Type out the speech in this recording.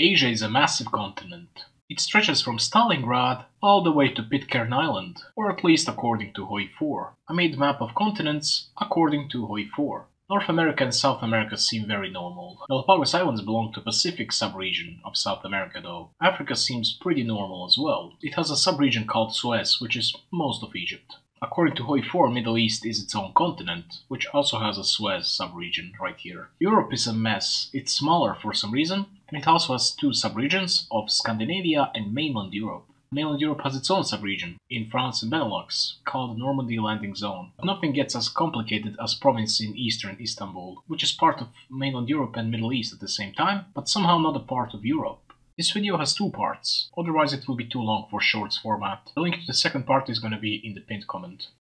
Asia is a massive continent. It stretches from Stalingrad all the way to Pitcairn Island, or at least according to Hoi IV, a made-map of continents according to Hoi IV. North America and South America seem very normal. Galapagos Islands belong to the Pacific subregion of South America though. Africa seems pretty normal as well. It has a subregion called Suez, which is most of Egypt. According to Hoi IV, Middle East is its own continent, which also has a Suez subregion right here. Europe is a mess. It's smaller for some reason, and it also has two subregions of Scandinavia and mainland Europe. Mainland Europe has its own subregion, in France and Benelux, called Normandy Landing Zone. Nothing gets as complicated as province in eastern Istanbul, which is part of mainland Europe and Middle East at the same time, but somehow not a part of Europe. This video has two parts, otherwise it will be too long for shorts format. The link to the second part is going to be in the pinned comment.